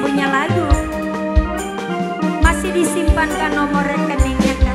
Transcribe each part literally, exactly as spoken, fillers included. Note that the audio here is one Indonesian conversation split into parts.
punya lagu masih disimpankan nomor rekeningnya kan?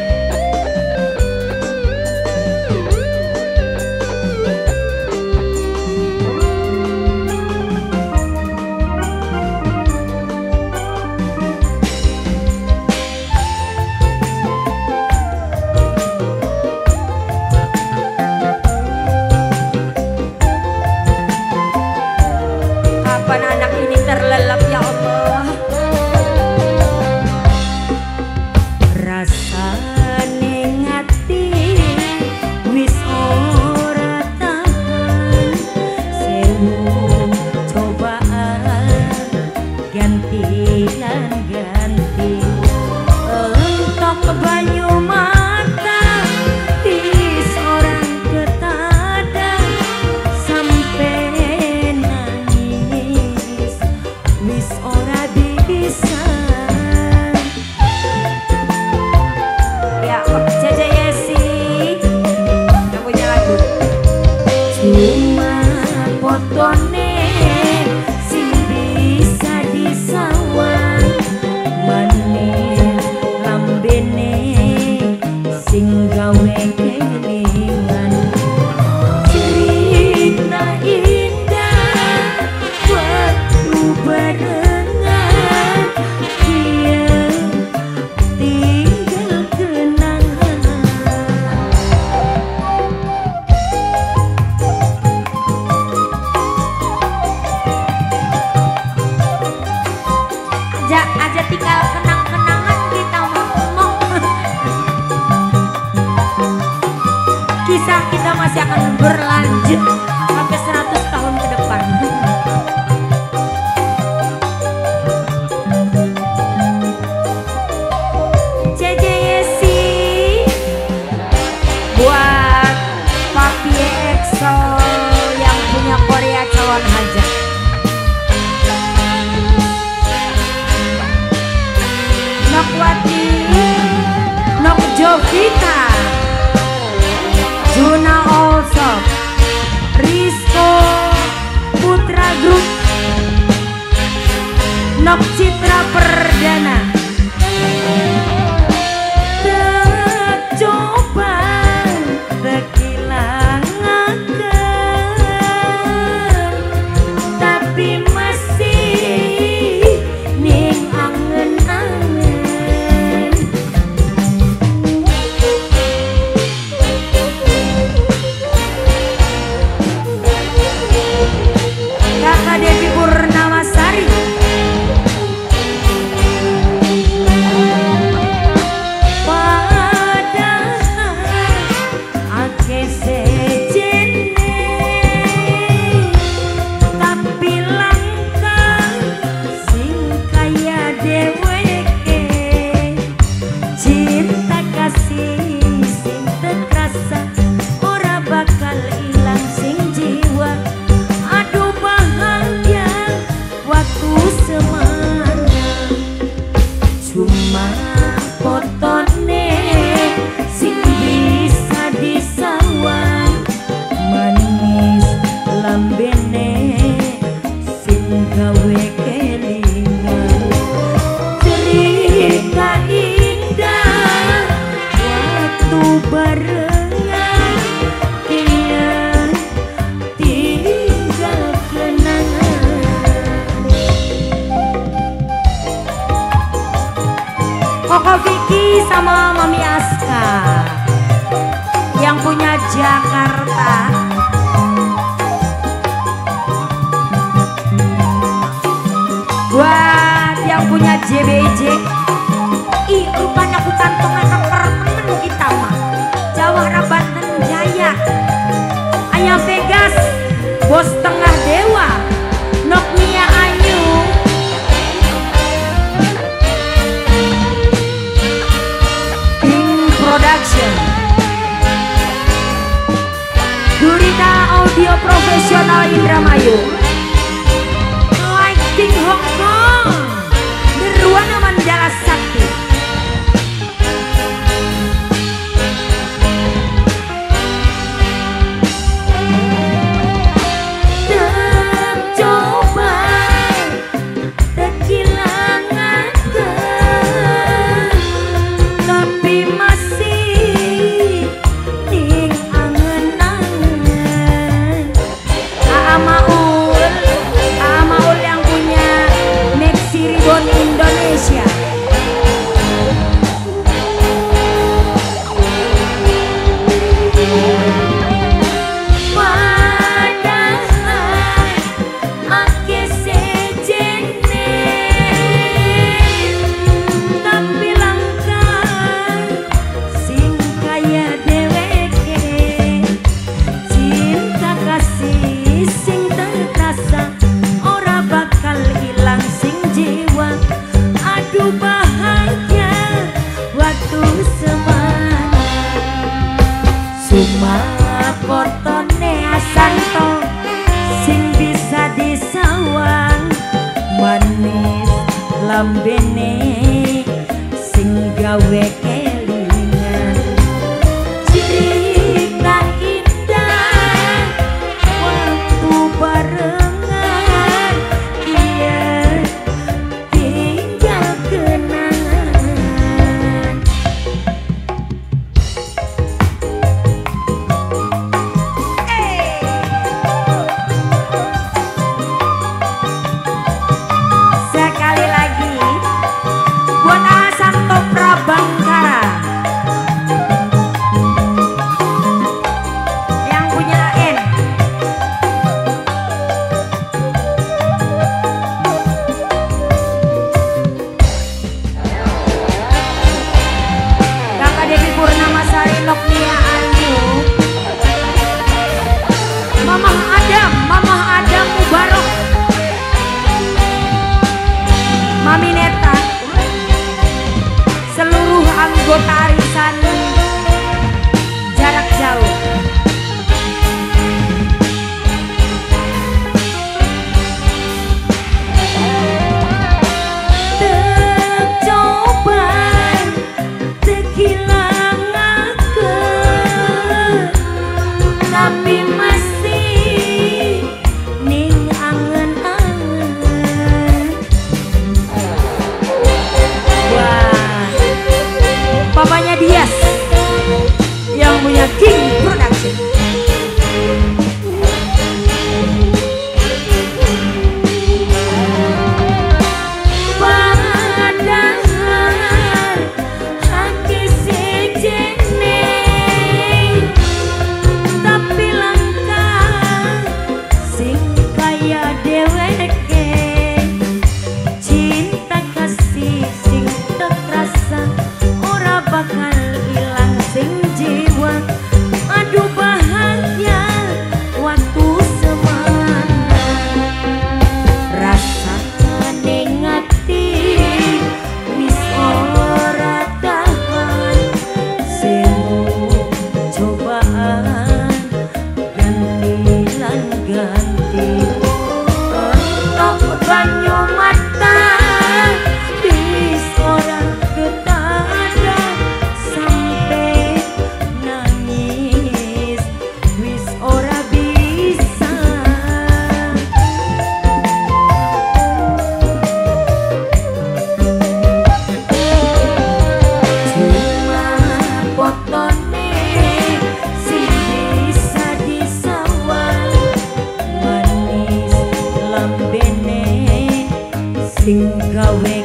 Coba pontone asanto sing bisa disawang manis lambene sing gawe kelingan cerita indah waktu barengan iya tinggal kenangan. Sekali lagi buat Asanto Prabangkara yang punya N. Kakak Dewi Purnama Sari Noknia Ayu, Mamah Adam, Mamah Adam Mubarok, Mami Neta, seluruh anggota arisan jarak jauh. Tercoban terhilang aku, tapi masih ning angen-angen. Wah, papanya Dias yang punya King Production. Padahal hati sejene, tapi langkah sing kaya dheweke cinta kasih sing terasa ora bakal ilang sing jiwa adu bahagia waktu semangat rasa ning ati wis ora tahan semu cobaan dan hilang ganti rontok banyu mata wis ora ketahan sampai nangis wis ora bisa. Cuma potone sing bisa disawal manis lambene sing gawe